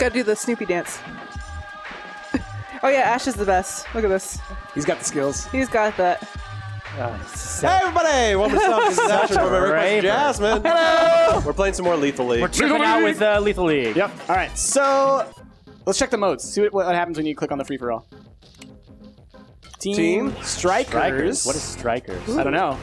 Gotta do the Snoopy dance. Oh yeah, Ash is the best. Look at this. He's got the skills. He's got that. Hey everybody! Welcome to Stunt Industries. I'm Jasmine. Hello! We're playing some more Lethal League. We're tripping out with Lethal League. Yep. Alright, so let's check the modes. See what happens when you click on the free-for-all. Team Strikers. What is Strikers? Ooh. I don't know.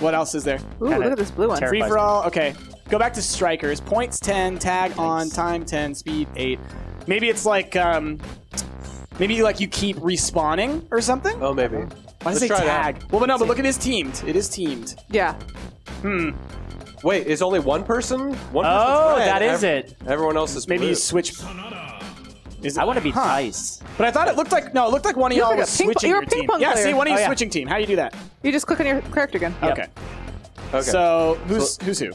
What else is there? Ooh, look at this blue one. Free-for-all, okay. Go back to Strikers. Points 10, tag on, time 10, speed 8. Maybe it's like, maybe you keep respawning or something? Oh, maybe. Why does it say tag? Well, but no, but look at it is teamed. It is teamed. Yeah. Hmm. Wait, is only one person? One person's red. That is it. Everyone else is blue. Maybe you switch. I want to be Dice. But I thought it looked like, no, it looked like one of y'all was switching your team. Yeah, see, one of you switching team. How do you do that? You just click on your character again. Okay. Okay. So, who's who?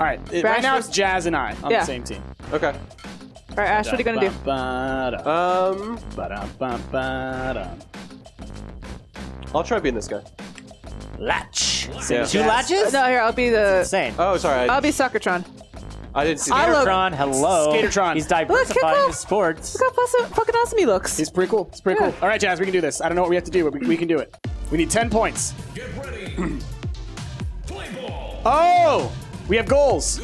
All right, right now it's Jazz and I on the same team. Okay. All right, Ash, what are you going to do? I'll try being this guy. Latch. Yeah. Two latches? No, here, I'll be the... Insane. Oh, sorry. I'll be Soccertron. I didn't see Skatertron. Hello. Skatertron. He's diversifying his sports. Look how fucking awesome he looks. He's pretty cool. It's pretty cool. All right, Jazz, we can do this. I don't know what we have to do, but we can do it. We need 10 points. Get ready. Play ball. Oh! We have goals.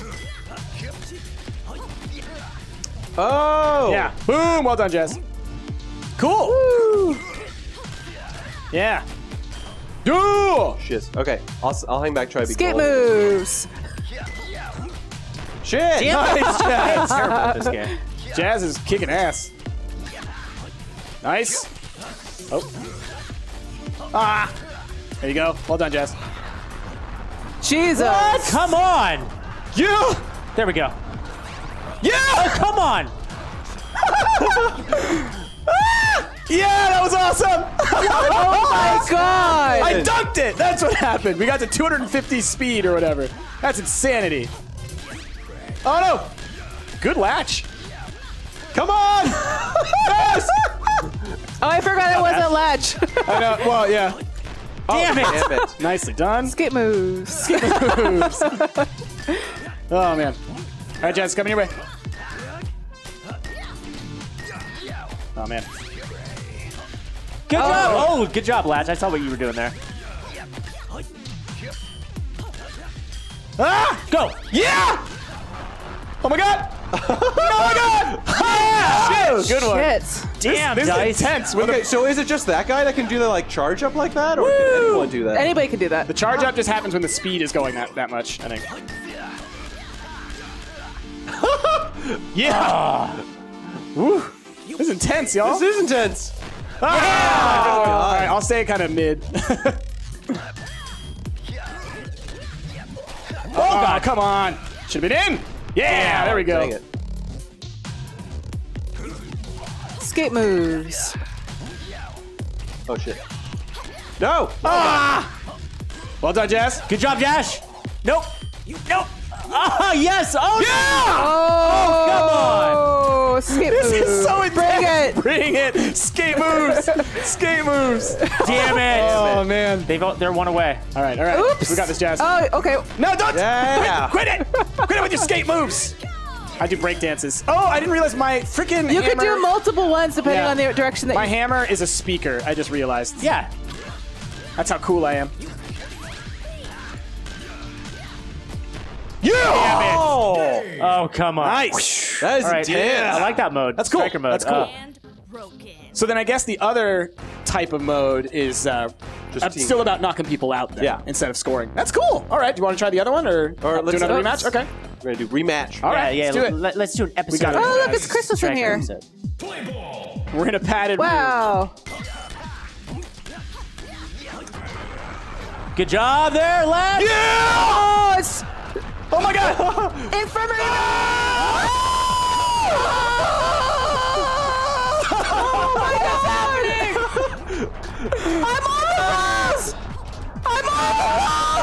Oh! Yeah. Boom! Well done, Jazz. Cool! Woo. Yeah. Do! Shit. Okay. I'll hang back, try to be cool. Skate moves! Shit! Nice, Jazz! I'm terrible at this game. Jazz is kicking ass. Nice. Oh. Ah! There you go. Well done, Jazz. Jesus! What? Come on! You! There we go. Yeah! Oh, come on! Yeah, that was awesome! Oh my god! I dunked it! That's what happened. We got to 250 speed or whatever. That's insanity. Oh no! Good latch. Come on! Yes! Oh, I forgot it was a latch. I know. Well, yeah. Damn it! Damn it. Nicely done. Skip moves. Skip moves. Oh, man. All right, Jazz, coming your way. Oh, man. Good job! Oh, good job, Latch. I saw what you were doing there. Ah! Go! Yeah! Oh, my God! Oh, my God! Ah, shit! Good one. Shit. Damn, this is intense. Okay, so is it just that guy that can do the charge up like that? Or can anyone do that? Anybody can do that. The charge up just happens when the speed is going that much, I think. Yeah! Woo! This is intense, y'all. This is intense. Ah! Oh, all right, I'll stay kind of mid. Oh, God, come on. Should have been in. Yeah, there we go. Dang it. Skate moves. Oh, shit. No! Ah! Well done, Jazz. Good job, Jazz. Nope. Nope. Ah, yes! Oh, yeah! No. Oh, come on! Skate moves. This is so intense. Bring it! Bring it! Skate moves! Skate moves! Damn it! Oh, man. They're one away. All right, all right. Oops. We got this, Jazz. Oh, okay. No, don't! Yeah. Quit it! Quit it with your skate moves! I do break dances. Oh, I didn't realize my freaking hammer. You could do multiple ones depending on the direction that you... My hammer is a speaker, I just realized. Yeah. That's how cool I am. Yeah! Oh. Oh, come on. Nice. That is intense. Yeah. I like that mode. That's cool. Striker mode. That's cool. So then I guess the other type of mode is still about knocking people out then, instead of scoring. That's cool. All right. Do you want to try the other one or let's do another rematch? Okay. We're going to do rematch. All right. Yeah, let's do an episode. Oh, look. It's Crystal from here. We're in a padded room. Wow. Good job there, lad. Yeah! Oh, it's... Oh my God! Infirmary! Oh my God! I'm on the walls! I'm on the walls!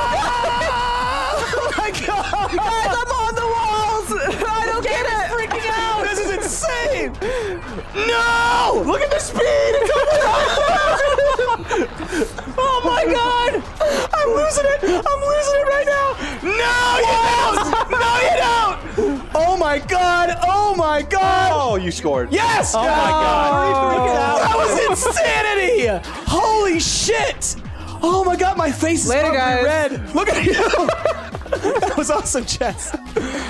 Oh my God! Guys, I'm on the walls! I don't get it! Freaking out! This is insane! No! Look at the speed! It's over. Oh my God! I'm losing it! I'm losing it right now! No, you don't! No, you don't! Oh my my God! Oh my God! Oh, you scored. Yes! Oh my God! That was insanity! Holy shit! Oh my God, my face is probably red. Look at you! That was awesome, Chess.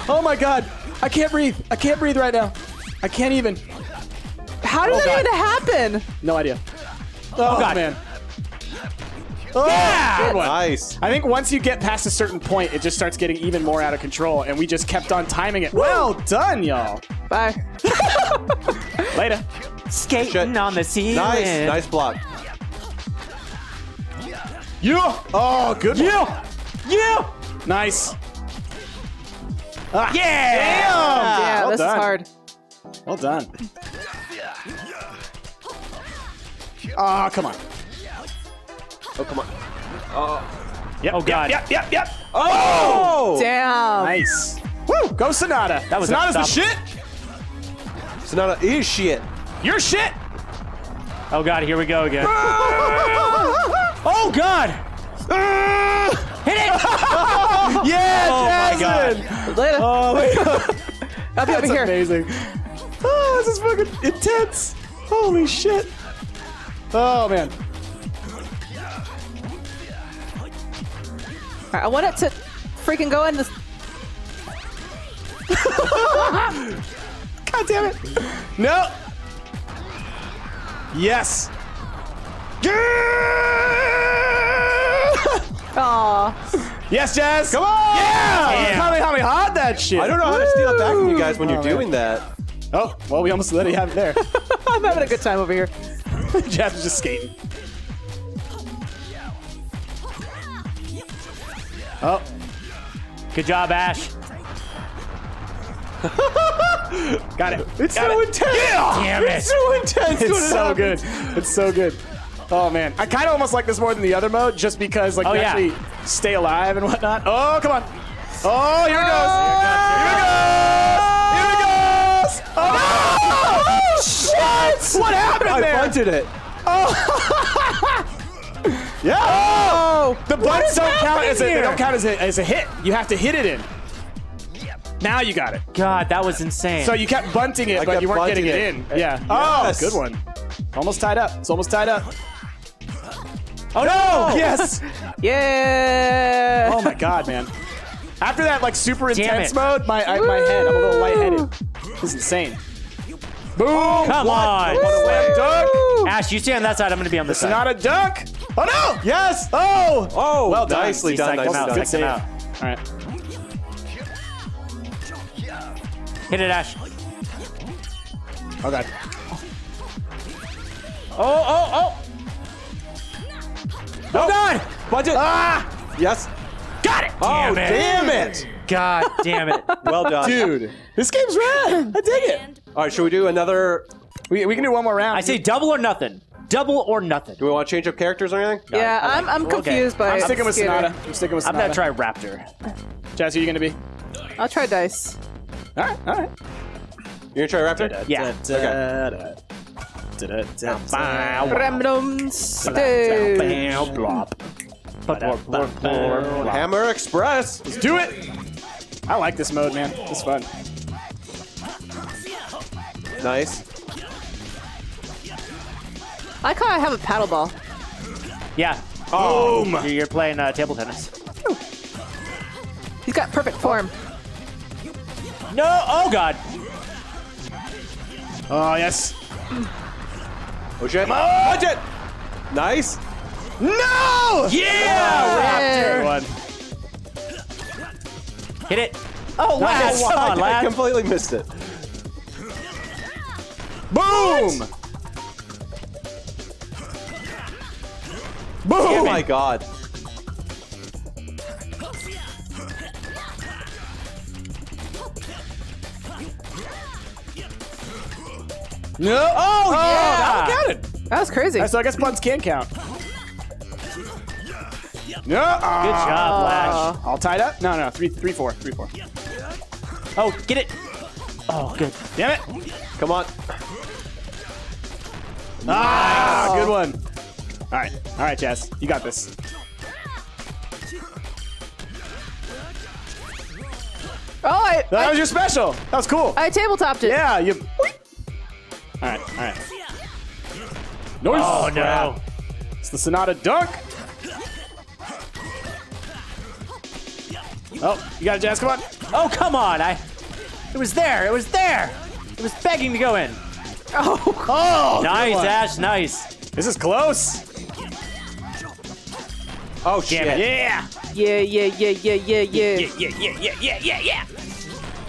Oh my God, I can't breathe. I can't breathe right now. I can't even. How did that even happen? No idea. Oh God, man. Oh, yeah! Good one. Nice. I think once you get past a certain point, it just starts getting even more out of control, and we just kept on timing it. Woo! Well done, y'all. Bye. Later. Skating on the ceiling. Nice, nice block. Yeah. Oh, good one. Yeah. Yeah. Nice. Ah. Yeah. Damn. Yeah, well this is hard. Well done. Ah, oh, come on. Oh, come on. Oh. Yep, oh, God. Yep, yep, yep. Oh! Damn. Nice. Woo! Go Sonata. That was Sonata's the shit. Sonata is shit. You're shit. Oh, God. Here we go again. Oh, God. Hit it. Yeah, oh, Jasmine. My God. Later. Oh, my God. I'll be over here. That's amazing. Oh, this is fucking intense. Holy shit. Oh, man. I want it to freaking go in this. God damn it. No. Yes. Yeah! Aw. Yes, Jazz. Come on. Yeah. How hard that shit. I don't know how to steal it back from you guys when you're doing that. Oh, well, we almost let you have it there. I'm having a good time over here. Jazz is just skating. Oh. Good job, Ash. Got it. It's so intense. Yeah. Damn it. It's so intense. It's so good. It's so good. Oh, man. I kind of almost like this more than the other mode just because, like, you actually stay alive and whatnot. Oh, come on. Oh, here it goes. Here it goes. Here it goes. Oh, no! Shit. What happened there? I bunted it. Oh. Yeah! Oh! The bunts don't count as a hit. You have to hit it in. Now you got it. God, that was insane. So you kept bunting it, but you weren't getting it in. Yeah. Yes. Oh, good one. Almost tied up. It's almost tied up. Oh no! Yes! Yeah! Oh my God, man. After that, like, super intense mode, my head, I'm a little lightheaded. This is insane. Boom! Come on! What a slam dunk! Ash, you stay on that side. I'm gonna be on this side. It's not a dunk. Oh no! Yes! Oh! Oh! Well done. Nicely done. Nice out. All right. Hit it, Ash. Oh God. Oh! Oh! Oh! Oh God! Watch it! Ah! Yes. Got it! Oh damn it! God damn it! Well done, dude. This game's rad. I dig it. All right. Should we do another? We can do one more round. I say double or nothing. Double or nothing. Do we want to change up characters or anything? Yeah, no, I'm confused by it. I'm sticking with Sonata. I'm sticking with Sonata. I'm going to try Raptor. Jazz, who are you going to be? I'll try Dice. All right, all right. You're going to try Raptor? Yeah. Okay. Hammer Express. Let's do it. I like this mode, man. It's fun. Nice. I kind of have a paddle ball. Yeah. Boom. You're playing table tennis. Ooh. He's got perfect form. No. Oh, God. Oh, yes. Oh, shit. Oh, shit. Nice. No. Yeah. Raptor. One. Hit it. Oh, nice. Wow. I completely missed it. Boom. What? Boom! Oh my God. No! Oh, yeah! That got it! That was crazy. So I guess punts can count. No! Good job, Lash. All tied up? No, no. 3-4. 3-4. Oh, get it! Oh, good. Damn it! Come on. Nice. Ah, good one. All right, Jazz, you got this. Oh, that was your special. That was cool. I tabletopped it. Yeah, you. Boing. All right, all right. Nice. Oh, no. It's the Sonata dunk. Oh, you got it, Jazz. Come on. Oh, come on. It was there. It was there. It was begging to go in. Oh. Oh. Nice, Ash. Nice. This is close. Oh, shit. Yeah. Yeah, yeah, yeah, yeah, yeah, yeah. Yeah, yeah, yeah, yeah, yeah, yeah, yeah.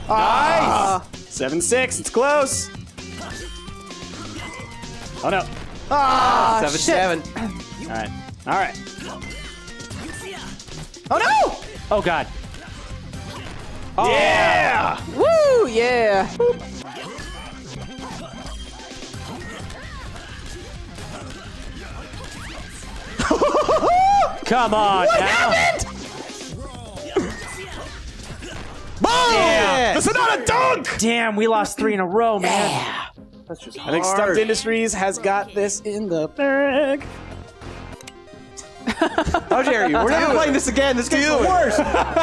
Nice. 7-6. It's close. Oh, no. Ah, 7-7. All right. All right. Oh, no. Oh, God. Oh. Yeah! Woo, yeah! Boop. Come on, what now? Happened? Boom! Yeah. The Sonata dunk! Damn, we lost 3 in a row, man. Yeah. That's just hard. I think Stunt Industries has got this in the bag. How dare you? We're never playing this again. This game's the worst.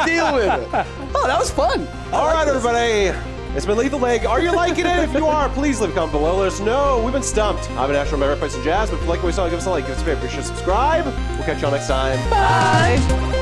Deal with it. Oh, that was fun. All right, everybody. It's been Lethal League. Are you liking it? If you are, please leave a comment below. Let us know. We've been stumped. I'm an Ash from Everplace and Jazz. But if you like what we saw, give us a like. Give us a favor. Be sure to subscribe. We'll catch y'all next time. Bye.